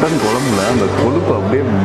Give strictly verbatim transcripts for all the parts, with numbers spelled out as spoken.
Mutton குழம்புல அந்த கொழுப்பு அப்படியே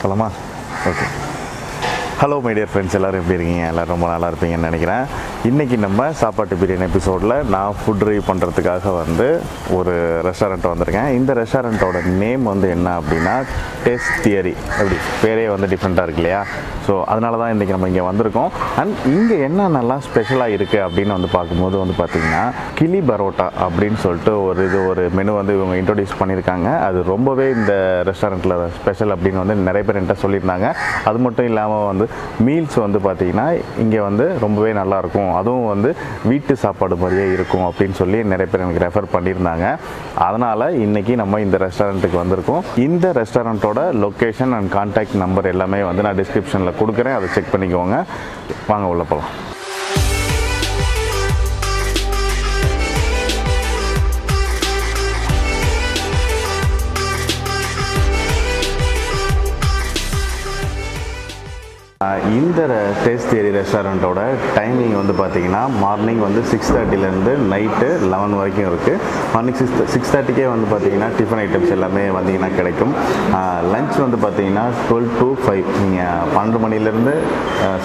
கலமா okay hello my dear friends, எல்லோரும் எப்படி இருக்கீங்க? எல்லோரும் ரொம்ப நல்லா இருப்பீங்கன்னு நினைக்கிறேன். இன்றைக்கி நம்ம சாப்பாட்டு பிரியாணி எபிசோடில் நான் ஃபுட் ரிவ்யூ பண்ணுறதுக்காக வந்து ஒரு ரெஸ்டாரண்ட் வந்திருக்கேன். இந்த ரெஸ்டாரண்ட்டோட நேம் வந்து என்ன அப்படின்னா டேஸ்ட் தியரி. அப்படி பேரே வந்து டிஃப்ரெண்ட்டாக இருக்கு இல்லையா? ஸோ அதனால தான் இன்றைக்கி நம்ம இங்கே வந்திருக்கோம். அண்ட் இங்கே என்ன நல்லா ஸ்பெஷலாக இருக்குது அப்படின்னு வந்து பார்க்கும்போது வந்து பார்த்திங்கன்னா கிளி பரோட்டா அப்படின்னு சொல்லிட்டு ஒரு இது ஒரு மெனு வந்து இவங்க இன்ட்ரொடியூஸ் பண்ணியிருக்காங்க. அது ரொம்பவே இந்த ரெஸ்டாரண்ட்டில் ஸ்பெஷல் அப்படின்னு வந்து நிறைய பேர் என்கிட்ட சொல்லியிருந்தாங்க. அது மட்டும் இல்லாமல் வந்து மீல்ஸ் வந்து பார்த்திங்கன்னா இங்கே வந்து ரொம்பவே நல்லாயிருக்கும், அதுவும் வந்து வீட்டு சாப்பாடு மாதிரியே இருக்கும் அப்படின்னு சொல்லி நிறைய பேர் எனக்கு ரெஃபர் பண்ணியிருந்தாங்க. அதனால் இன்றைக்கி நம்ம இந்த ரெஸ்டாரண்ட்டுக்கு வந்திருக்கோம். இந்த ரெஸ்டாரண்ட்டோட லொக்கேஷன் அண்ட் கான்டாக்ட் நம்பர் எல்லாமே வந்து நான் டிஸ்கிரிப்ஷனில் கொடுக்குறேன், அதை செக் பண்ணிக்கோங்க. வாங்க உள்ளே போகலாம். இந்த டேஸ்ட் தியரி ரெஸ்டாரண்ட்டோட டைமிங் வந்து பார்த்திங்கன்னா மார்னிங் வந்து சிக்ஸ் தேர்ட்டிலேருந்து நைட்டு லெவன் வரைக்கும் இருக்குது. மார்னிங் சிக்ஸ் சிக்ஸ் தேர்ட்டிக்கே வந்து பார்த்திங்கன்னா டிஃபன் ஐட்டம்ஸ் எல்லாமே வந்திங்கன்னா கிடைக்கும். லன்ச் வந்து பார்த்திங்கன்னா டுவெல் டு ஃபைவ், நீங்கள் பன்னெண்டு மணிலேருந்து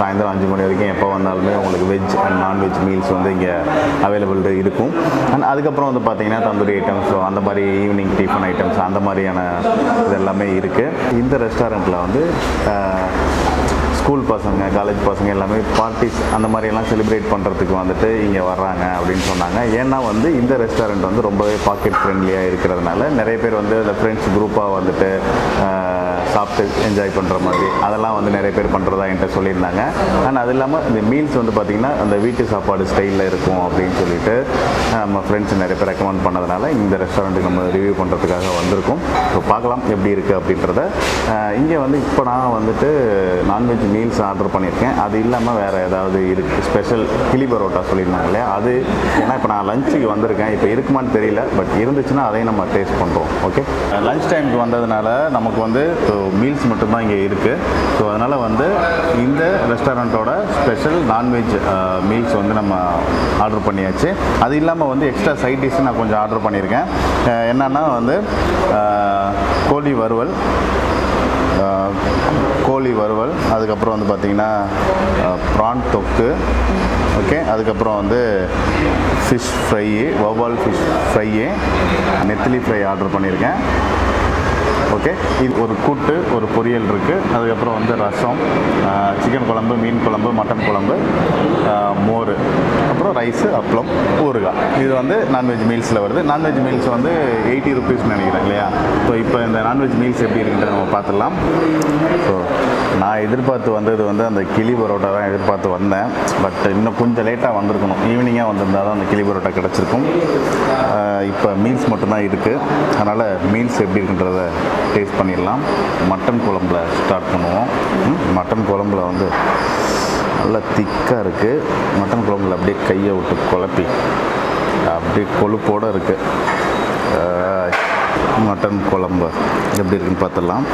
சாயந்தரம் அஞ்சு மணி வரைக்கும் எப்போ வந்தாலுமே உங்களுக்கு வெஜ் அண்ட் நான்வெஜ் மீல்ஸ் வந்து இங்கே அவைலபிள் இருக்கும். அண்ட் அதுக்கப்புறம் வந்து பார்த்திங்கன்னா தந்தூரி ஐட்டம்ஸோ அந்த மாதிரி ஈவினிங் டிஃபன் ஐட்டம்ஸ் அந்த மாதிரியான இது எல்லாமே இருக்குது. இந்த ரெஸ்டாரண்ட்டில் வந்து ஸ்கூல் பசங்க, காலேஜ் பசங்க எல்லாமே பார்ட்டிஸ் அந்த மாதிரியெல்லாம் செலிப்ரேட் பண்ணுறதுக்கு வந்துட்டு இங்கே வர்றாங்க அப்படின்னு சொன்னாங்க. ஏன்னா வந்து இந்த ரெஸ்டாரண்ட் வந்து ரொம்பவே பாக்கெட் ஃப்ரெண்ட்லியாக இருக்கிறதுனால நிறைய பேர் வந்து அந்த ஃப்ரெண்ட்ஸ் குரூப்பாக வந்துட்டு சாப்பிட்டு என்ஜாய் பண்ணுற மாதிரி அதெல்லாம் வந்து நிறைய பேர் பண்ணுறதா என்கிட்ட சொல்லியிருந்தாங்க. அண்ட் அது இல்லாமல் இந்த மீல்ஸ் வந்து பார்த்திங்கன்னா அந்த வீட்டு சாப்பாடு ஸ்டைலில் இருக்கும் அப்படின்னு சொல்லிட்டு நம்ம ஃப்ரெண்ட்ஸ் நிறைய பேர் ரெக்கமெண்ட் பண்ணதுனால இந்த ரெஸ்டாரண்ட்டுக்கு நம்ம ரிவ்யூ பண்ணுறதுக்காக வந்திருக்கோம். ஸோ பார்க்கலாம் எப்படி இருக்குது அப்படின்றத. இங்கே வந்து இப்போ நான் வந்துட்டு நான்வெஜ் மீல்ஸ் ஆர்டர் பண்ணியிருக்கேன். அது இல்லாமல் வேறு ஏதாவது இருக்குது ஸ்பெஷல் கிளி பரோட்டா சொல்லியிருந்தாங்க இல்லையா? அது ஏன்னா இப்போ நான் லஞ்சுக்கு வந்திருக்கேன், இப்போ இருக்குமான்னு தெரியல, பட் இருந்துச்சுன்னா அதையும் நம்ம டேஸ்ட் பண்ணுறோம். ஓகே, லன்ச் டைமுக்கு வந்ததுனால நமக்கு வந்து ஸோ மீல்ஸ் மட்டும்தான் இங்கே இருக்குது. ஸோ அதனால் வந்து இந்த ரெஸ்டாரண்ட்டோட ஸ்பெஷல் நான்வெஜ் மீல்ஸ் வந்து நம்ம ஆர்டர் பண்ணியாச்சு. அது இல்லாமல் வந்து எக்ஸ்ட்ரா சைட் டிஷ்ஷு நான் கொஞ்சம் ஆர்டர் பண்ணியிருக்கேன். என்னென்னா வந்து கோழி வறுவல் கோழி வறுவல் அதுக்கப்புறம் வந்து பார்த்திங்கன்னா ப்ரான் தொக்கு, ஓகே, அதுக்கப்புறம் வந்து ஃபிஷ் ஃப்ரை, வவ்வால் ஃபிஷ் ஃப்ரை, நெத்திலி ஃப்ரை ஆர்டர் பண்ணியிருக்கேன். ஓகே, இது ஒரு கூட்டு, ஒரு பொரியல் இருக்குது. அதுக்கப்புறம் வந்து ரசம், சிக்கன் குழம்பு, மீன் குழம்பு, மட்டன் குழம்பு, மோர், அப்புறம் ரைஸு, அப்பளம், ஊறுகாய். இது வந்து நான்வெஜ் மீல்ஸில் வருது. நான்வெஜ் மீல்ஸ் வந்து எயிட்டி ருபீஸ்ன்னு நினைக்கிறேன் இல்லையா? ஸோ இப்போ இந்த நான்வெஜ் மீல்ஸ் எப்படி இருக்குன்றத நம்ம பார்த்துடலாம். ஸோ நான் எதிர்பார்த்து வந்தது வந்து அந்த கிளி பரோட்டா தான் எதிர்பார்த்து வந்தேன். பட் இன்னும் கொஞ்சம் லேட்டாக வந்திருக்கணும், ஈவினிங்காக வந்திருந்தால் தான் அந்த கிளி பரோட்டா கிடச்சிருக்கும். இப்போ மீல்ஸ் மட்டும்தான் இருக்குது, அதனால் மீல்ஸ் எப்படி இருக்குன்றத டேஸ்ட் பண்ணிடலாம். மட்டன் குழம்புல ஸ்டார்ட் பண்ணுவோம். மட்டன் குழம்புல வந்து நல்லா திக்காக இருக்குது. மட்டன் குழம்புல அப்படியே கையை விட்டு குழப்பி அப்படியே கொழுப்போடு இருக்குது. மட்டன் குழம்பு எப்படி இருக்குன்னு பார்த்துடலாம்.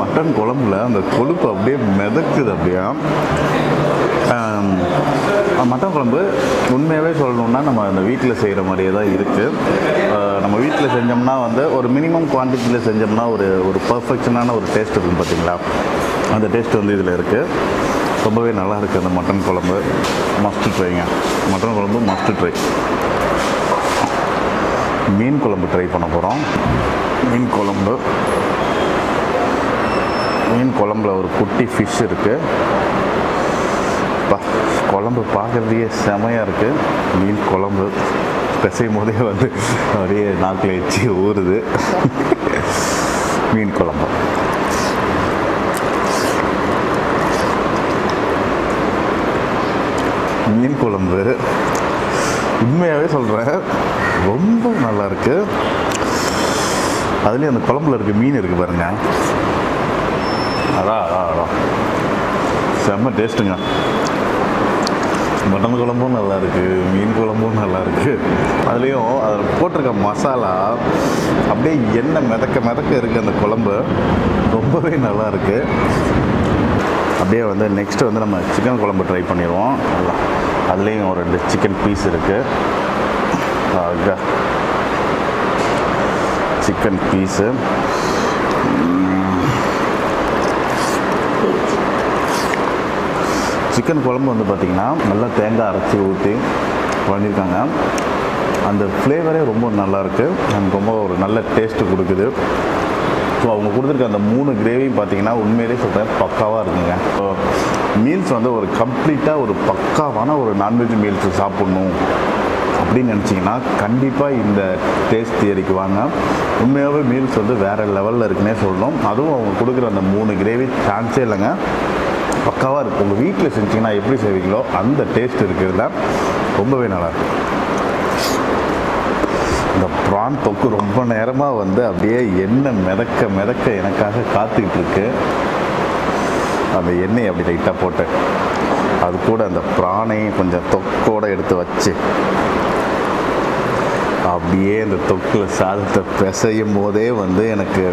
மட்டன் குழம்புல அந்த கொழுப்பு அப்படியே மிதக்குது. அப்படியா மட்டன் குழம்பு உண்மையாகவே சொல்லணும்னா நம்ம அந்த வீட்டில் செய்கிற மாதிரியே தான் இருக்குது. நம்ம வீட்டில் செஞ்சோம்னா வந்து ஒரு மினிமம் குவான்டிட்டியில் செஞ்சோம்னா ஒரு ஒரு பர்ஃபெக்ஷனான ஒரு டேஸ்ட் இருக்குன்னு பார்த்தீங்களா? அந்த டேஸ்ட் வந்து இதில் இருக்குது. ரொம்பவே நல்லா இருக்குது அந்த மட்டன் குழம்பு. மஸ்ட் ட்ரைங்க, மட்டன் குழம்பு மஸ்ட் ட்ரை. மீன் குழம்பு ட்ரை பண்ண போகிறோம். மீன் குழம்பு மீன் குழம்புல ஒரு குட்டி ஃபிஷ் இருக்குது. பா குழம்பு பார்க்குறதையே செமையாக இருக்குது. மீன் குழம்பு பிசையும் போதே வந்து அப்படியே நாக்கில் வச்சு ஊறுது. மீன் குழம்பு. மீன் குழம்பு உண்மையாகவே சொல்கிறேன், ரொம்ப நல்லாயிருக்கு. அதுலேயும் அந்த குழம்புல இருக்க மீன் இருக்குது பாருங்க, அதான் அதான் அதான் செம்ம டேஸ்ட்டுங்க. மட்டன் குழம்பும் நல்லாயிருக்கு, மீன் குழம்பும் நல்லாயிருக்கு. அதுலேயும் அதில் போட்டிருக்க மசாலா அப்படியே எண்ணெய் மிதக்க மிதக்க இருக்குது அந்த குழம்பு, ரொம்பவே நல்லாயிருக்கு. அப்படியே வந்து நெக்ஸ்ட்டு வந்து நம்ம சிக்கன் குழம்பு ட்ரை பண்ணிடுவோம். அதுலேயும் ஒரு ரெண்டு சிக்கன் பீஸ் இருக்குது, சிக்கன் பீஸு சிக்கன் குழம்பு வந்து பார்த்திங்கன்னா நல்லா தேங்காய் அரைச்சி ஊற்றி பண்ணியிருக்காங்க. அந்த ஃப்ளேவரே ரொம்ப நல்லாயிருக்கு, நமக்கு ரொம்ப ஒரு நல்ல டேஸ்ட்டு கொடுக்குது. ஸோ அவங்க கொடுத்துருக்க அந்த மூணு கிரேவியும் பார்த்திங்கன்னா உண்மையிலே சொல்கிறேன் பக்காவாக இருக்குங்க. ஸோ மீல்ஸ் வந்து ஒரு கம்ப்ளீட்டாக ஒரு பக்காவான ஒரு நான்வெஜ் மீல்ஸு சாப்பிட்ணும் அப்படின்னு நினச்சிங்கன்னா கண்டிப்பாக இந்த டேஸ்ட் தியரிக்கு வாங்க. உண்மையாகவே மீல்ஸ் வந்து வேறு லெவலில் இருக்குன்னே சொல்லணும். அதுவும் அவங்க கொடுக்குற அந்த மூணு கிரேவி சான்ஸே இல்லைங்க, பக்காவாக இருக்குது. உங்கள் வீட்டில் செஞ்சிங்கன்னா எப்படி செய்வீங்களோ அந்த டேஸ்ட் இருக்கிறதுல ரொம்பவே நல்லாயிருக்கும். இந்த ப்ரான் தொக்கு ரொம்ப நேரமாக வந்து அப்படியே எண்ணெய் மிதக்க மிதக்க எனக்காக காத்துக்கிட்டு இருக்கு. அந்த எண்ணெய் அப்படி லைட்டாக போட்டு அது கூட அந்த ப்ரானை கொஞ்சம் தொக்கோடு எடுத்து வச்சு அப்படியே இந்த தொக்கில் சாதத்தை பிசையும் போதே வந்து எனக்கு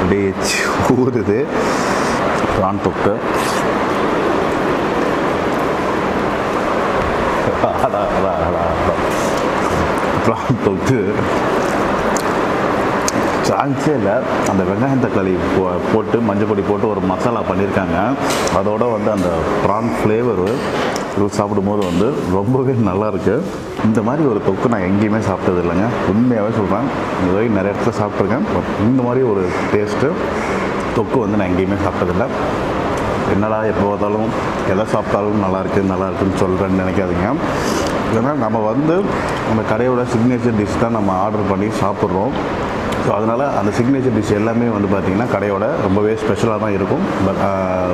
அப்படியே ஊறுது. ப்ரான் தொக்கு ப்ரான் தொக்கு சான்ஸே இல்லை. அந்த வெங்காயம் தக்காளி போ போட்டு மஞ்சள் பொடி போட்டு ஒரு மசாலா பண்ணியிருக்காங்க, அதோடு வந்து அந்த ப்ரான் ஃப்ளேவரு இது சாப்பிடும்போது வந்து ரொம்பவே நல்லாயிருக்கு. இந்த மாதிரி ஒரு தொக்கு நான் எங்கேயுமே சாப்பிட்டது இல்லைங்க, உண்மையாகவே சொல்கிறேன். இது வரைக்கும் நிறைய இடத்துல சாப்பிட்ருக்கேன், பட் இந்த மாதிரி ஒரு டேஸ்ட்டு தொக்கு வந்து நான் எங்கேயுமே சாப்பிட்டதில்லை. என்னடா எப்போ பார்த்தாலும் எதை சாப்பிட்டாலும் நல்லாயிருக்கு நல்லாயிருக்குன்னு சொல்கிறேன்னு நினைக்காதீங்க. ஏன்னா நம்ம வந்து அந்த கடையோட சிக்னேச்சர் டிஷ் தான் நம்ம ஆர்டர் பண்ணி சாப்பிட்றோம். ஸோ அதனால் அந்த சிக்னேச்சர் டிஷ் எல்லாமே வந்து பார்த்திங்கன்னா கடையோட ரொம்பவே ஸ்பெஷலாக தான் இருக்கும், பட்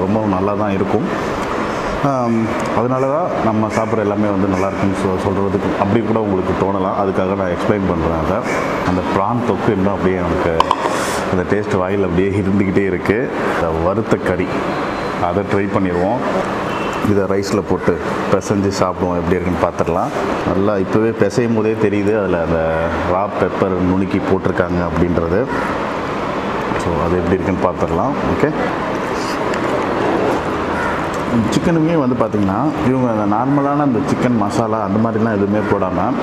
ரொம்பவும் நல்லா தான் இருக்கும். அதனால தான் நம்ம சாப்பிட்ற எல்லாமே வந்து நல்லாயிருக்குன்னு சொ சொல்கிறதுக்கு அப்படி கூட உங்களுக்கு தோணலாம். அதுக்காக நான் எக்ஸ்பிளைன் பண்ணுறேன் அதை. அந்த ப்ரான் தொக்கு இன்னும் அப்படியே எனக்கு அந்த டேஸ்ட் வாயில் அப்படியே இருந்துக்கிட்டே இருக்குது. இந்த வறுத்த கறி அதை ட்ரை பண்ணிடுவோம். இதை ரைஸில் போட்டு பிசைஞ்சு சாப்பிடுவோம், எப்படி இருக்குன்னு பார்த்துடலாம். நல்லா இப்போவே பிசையும் போதே தெரியுது அதில் அந்த ரா பெப்பர் நுணுக்கி போட்டிருக்காங்க அப்படின்றது. ஸோ அது எப்படி இருக்குன்னு பார்த்துடலாம். ஓகே, சிக்கனுமே வந்து பார்த்திங்கன்னா இவங்க அந்த நார்மலான அந்த சிக்கன் மசாலா அந்த மாதிரிலாம் எதுவுமே போடாமல்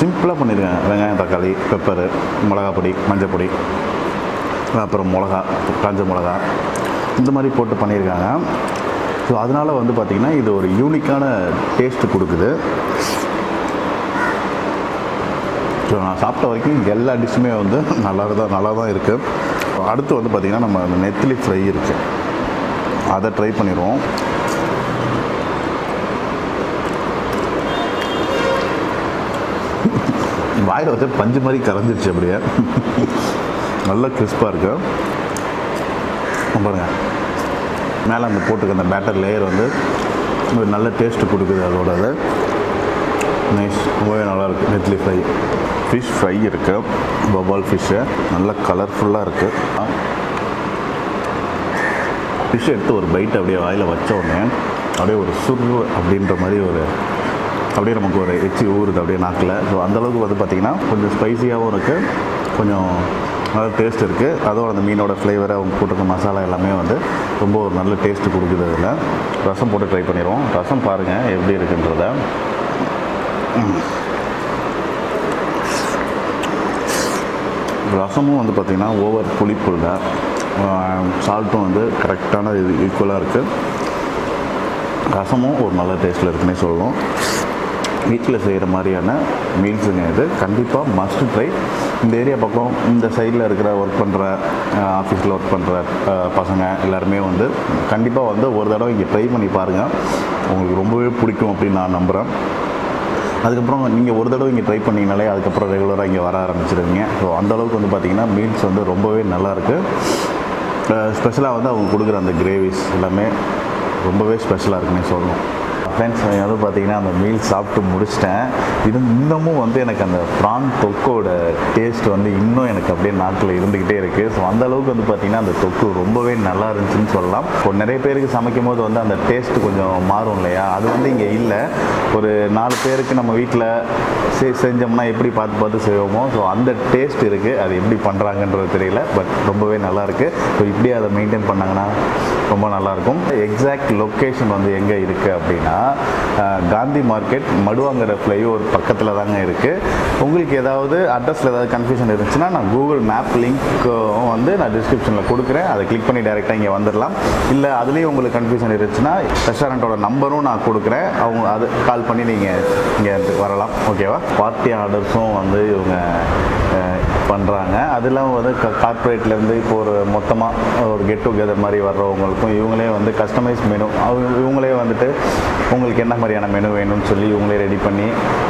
சிம்பிளாக பண்ணியிருக்காங்க. வெங்காயம் தக்காளி பெப்பரு மிளகாப்பொடி மஞ்சப்பொடி அப்புறம் மிளகா காஞ்ச மிளகா இந்த மாதிரி போட்டு பண்ணியிருக்காங்க. ஸோ அதனால் வந்து பார்த்திங்கன்னா இது ஒரு யூனிக்கான டேஸ்ட்டு கொடுக்குது. ஸோ நான் சாப்பிட்ட வரைக்கும் எல்லா டிஷ்ஷுமே வந்து நல்லா தான் நல்லா தான் இருக்குது. அடுத்து வந்து பார்த்திங்கன்னா நம்ம அந்த நெத்திலி ஃப்ரை இருக்குது, அதை ட்ரை பண்ணிடுவோம். வாயில் வச்சு பஞ்சு மாதிரி கரைஞ்சிருச்சு, அப்படியே நல்லா கிறிஸ்பாக இருக்குது பாருங்க. மேலே அந்த போட்டுக்க அந்த பேட்டர் லேயர் வந்து ஒரு நல்ல டேஸ்ட்டு கொடுக்குது, அதோட அது நைஸ், ரொம்பவே நல்லாயிருக்கு. நெத்திலி ஃப்ரை ஃபிஷ் ஃப்ரை இருக்குது, பபால் ஃபிஷ்ஷு நல்லா கலர்ஃபுல்லாக இருக்குது. ஃபிஷ் எடுத்து ஒரு பைட் அப்படியே வாயில் வச்ச உடனே அப்படியே ஒரு சுரு அப்படின்ற மாதிரி ஒரு அப்படியே நமக்கு ஒரு எச்சி ஊறுது அப்படியே நாக்கில். ஸோ அந்தளவுக்கு வந்து பார்த்திங்கன்னா கொஞ்சம் ஸ்பைஸியாகவும் இருக்குது, கொஞ்சம் நல்ல டேஸ்ட் இருக்குது. அதோட அந்த மீனோட ஃப்ளேவரை அவங்க போட்டிருக்க மசாலா எல்லாமே வந்து ரொம்ப ஒரு நல்ல டேஸ்ட்டு கொடுக்குது. அதில் ரசம் போட்டு ட்ரை பண்ணிடுவோம். ரசம் பாருங்கள் எப்படி இருக்குன்றத. ரசமும் வந்து பார்த்திங்கன்னா ஓவர் புளிப்புள்ள சால்ட்டும் வந்து கரெக்டான இது ஈக்குவலாக இருக்குது. ரசமும் ஒரு நல்ல டேஸ்ட்டில் இருக்குன்னே சொல்லணும். வீட்டில் செய்கிற மாதிரியான மீல்ஸுங்க இது, கண்டிப்பாக மஸ்ட் ட்ரை. இந்த ஏரியா பக்கம் இந்த சைடில் இருக்கிற ஒர்க் பண்ணுற ஆஃபீஸில் ஒர்க் பண்ணுற பசங்க எல்லாருமே வந்து கண்டிப்பாக வந்து ஒரு தடவை இங்கே ட்ரை பண்ணி பாருங்கள், உங்களுக்கு ரொம்பவே பிடிக்கும் அப்படின்னு நான் நம்புகிறேன். அதுக்கப்புறம் நீங்கள் ஒரு தடவை இங்கே ட்ரை பண்ணிங்கனாலே அதுக்கப்புறம் ரெகுலராக இங்கே வர ஆரம்பிச்சிருவீங்க. ஸோ அந்தளவுக்கு வந்து பார்த்திங்கன்னா மீல்ஸ் வந்து ரொம்பவே நல்லாயிருக்கு. ஸ்பெஷலாக வந்து அவங்க கொடுக்குற அந்த கிரேவிஸ் எல்லாமே ரொம்பவே ஸ்பெஷலாக இருக்குன்னு சொல்லணும். ஃப்ரெண்ட்ஸ் வந்து பார்த்திங்கன்னா அந்த மீல் சாப்பிட்டு முடிச்சிட்டேன். இது இன்னமும் வந்து எனக்கு அந்த ப்ரான் தொக்கோட டேஸ்ட் வந்து இன்னும் எனக்கு அப்படியே நாட்டில் இருந்துக்கிட்டே இருக்குது. ஸோ அந்தளவுக்கு வந்து பார்த்திங்கன்னா அந்த தொக்கு ரொம்பவே நல்லா இருந்துச்சுன்னு சொல்லலாம். இப்போ நிறைய பேருக்கு சமைக்கும் போது வந்து அந்த டேஸ்ட் கொஞ்சம் மாறும் இல்லையா, அது வந்து இங்கே இல்லை. ஒரு நாலு பேருக்கு நம்ம வீட்டில் செ செஞ்சோம்னா எப்படி பார்த்து பார்த்து செய்வோமோ ஸோ அந்த டேஸ்ட் இருக்குது. அது எப்படி பண்ணுறாங்கன்றது தெரியல, பட் ரொம்பவே நல்லாயிருக்கு. ஸோ இப்படியே அதை மெயின்டைன் பண்ணாங்கன்னா ரொம்ப நல்லாயிருக்கும். எக்ஸாக்ட் லொக்கேஷன் வந்து எங்கே இருக்குது அப்படின்னா காந்தி மார்க்கெட் மடுவாங்கிற ஃப்ளைஓவர் பக்கத்தில் தாங்க இருக்குது. உங்களுக்கு ஏதாவது அட்ரஸில் ஏதாவது கன்ஃபியூஷன் இருந்துச்சுன்னா நான் கூகுள் மேப் லிங்க்கும் வந்து நான் டிஸ்கிரிப்ஷனில் கொடுக்குறேன், அதை கிளிக் பண்ணி டேரெக்டாக இங்கே வந்துடலாம். இல்லை அதுலேயும் உங்களுக்கு கன்ஃபியூஷன் இருந்துச்சுன்னா ரெஸ்டாரண்ட்டோட நம்பரும் நான் கொடுக்குறேன், அவங்க அது கால் பண்ணி நீங்கள் இங்கே வரலாம். ஓகேவா, பார்ட்டி ஆர்டர்ஸும் வந்து இவங்க பண்ணுறாங்க. அதெல்லாம் வந்து க கார்ப்பரேட்லேருந்து இப்போ ஒரு மொத்தமாக ஒரு கெட் டுகெதர் மாதிரி வர்றவங்களுக்கும் இவங்களே வந்து கஸ்டமைஸ் மெனு அவங்க இவங்களே வந்துட்டு உங்களுக்கு என்ன மாதிரியான மெனு வேணும்னு சொல்லி இவங்களே ரெடி பண்ணி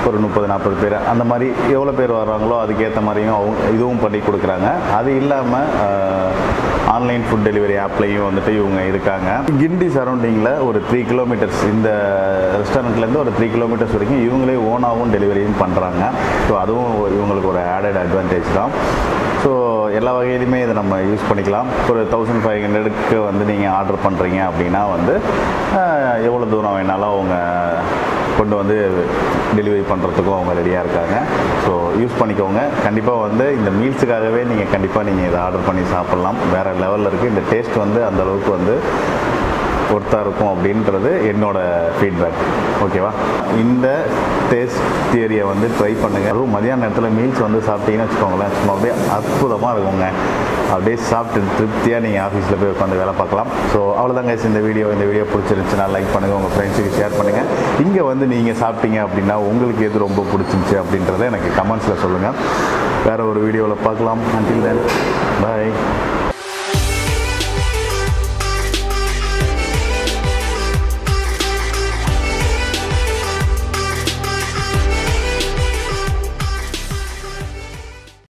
ஒரு முப்பது நாற்பது பேர் அந்த மாதிரி எவ்வளோ பேர் வர்றாங்களோ அதுக்கேற்ற மாதிரியும் அவங்க இதுவும் பண்ணி கொடுக்குறாங்க. அது இல்லாமல் ஆன்லைன் ஃபுட் டெலிவரி ஆப்லையும் வந்துட்டு இவங்க இருக்காங்க. கிண்டி சரௌண்டிங்கில் ஒரு த்ரீ கிலோமீட்டர்ஸ் இந்த ரெஸ்டாரண்ட்லேருந்து ஒரு த்ரீ கிலோமீட்டர்ஸ் வரைக்கும் இவங்களே ஓனாகவும் டெலிவரியும் பண்ணுறாங்க. ஸோ அதுவும் இவங்களுக்கு ஒரு ஆடட் அட்வான்டேஜ் தான். ஸோ எல்லா வகையிலுமே இதை நம்ம யூஸ் பண்ணிக்கலாம். ஒரு தௌசண்ட் ஃபைவ் ஹண்ட்ரடுக்கு வந்து நீங்கள் ஆர்டர் பண்ணுறீங்க அப்படின்னா வந்து எவ்வளோ தூரம் வேணாலும் அவங்க கொண்டு வந்து டெலிவரி பண்ணுறதுக்கும் அவங்க ரெடியாக இருக்காங்க. ஸோ யூஸ் பண்ணிக்கோங்க. கண்டிப்பாக வந்து இந்த மீல்ஸுக்காகவே நீங்கள் கண்டிப்பாக நீங்கள் இதை ஆர்டர் பண்ணி சாப்பிட்லாம். வேறு லெவலில் இருக்குது. இந்த டேஸ்ட் வந்து அந்தளவுக்கு வந்து ஒர்த்தாக இருக்கும் அப்படின்றது என்னோடய ஃபீட்பேக். ஓகேவா, இந்த டேஸ்ட் தியரியை வந்து ட்ரை பண்ணுங்கள். அதுவும் மதியான நேரத்தில் மீல்ஸ் வந்து சாப்பிட்டீங்கன்னு வச்சுக்கோங்களேன், சும்மா அப்படியே அற்புதமாக இருக்குங்க. அப்படியே சாப்பிட்டு திருப்தியாக நீங்கள் ஆஃபீஸில் போய் உட்காந்து வேலை பார்க்கலாம். ஸோ அவ்வளோதாங்க கைஸ் இந்த வீடியோ. இந்த வீடியோ பிடிச்சிருந்துச்சுன்னா லைக் பண்ணுங்கள், உங்கள் ஃப்ரெண்ட்ஸுக்கு ஷேர் பண்ணுங்கள். இங்கே வந்து நீங்கள் சாப்பிட்டீங்க அப்படின்னா உங்களுக்கு எது ரொம்ப பிடிச்சிருந்துச்சி அப்படின்றத எனக்கு கமெண்ட்ஸில் சொல்லுங்கள். வேறு ஒரு வீடியோவில் பார்க்கலாம். அண்டில் தென், பாய்.